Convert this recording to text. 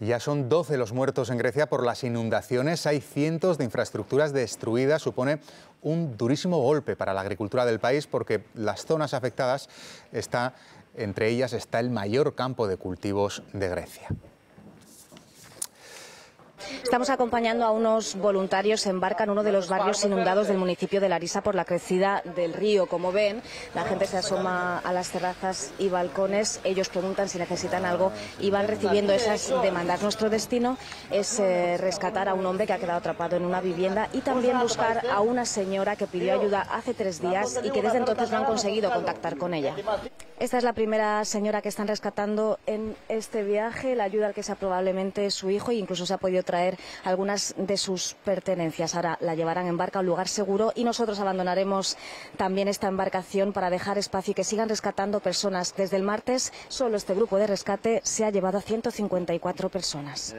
Ya son 12 los muertos en Grecia por las inundaciones. Hay cientos de infraestructuras destruidas. Supone un durísimo golpe para la agricultura del país porque las zonas afectadas, entre ellas está el mayor campo de cultivos de Grecia. Estamos acompañando a unos voluntarios en barca en uno de los barrios inundados del municipio de Larisa por la crecida del río. Como ven, la gente se asoma a las terrazas y balcones, ellos preguntan si necesitan algo y van recibiendo esas demandas. Nuestro destino es rescatar a un hombre que ha quedado atrapado en una vivienda y también buscar a una señora que pidió ayuda hace 3 días y que desde entonces no han conseguido contactar con ella. Esta es la primera señora que están rescatando en este viaje, la ayuda al que sea probablemente su hijo e incluso se ha podido traer algunas de sus pertenencias. Ahora la llevarán en barca a un lugar seguro y nosotros abandonaremos también esta embarcación para dejar espacio y que sigan rescatando personas. Desde el martes, solo este grupo de rescate se ha llevado a 154 personas.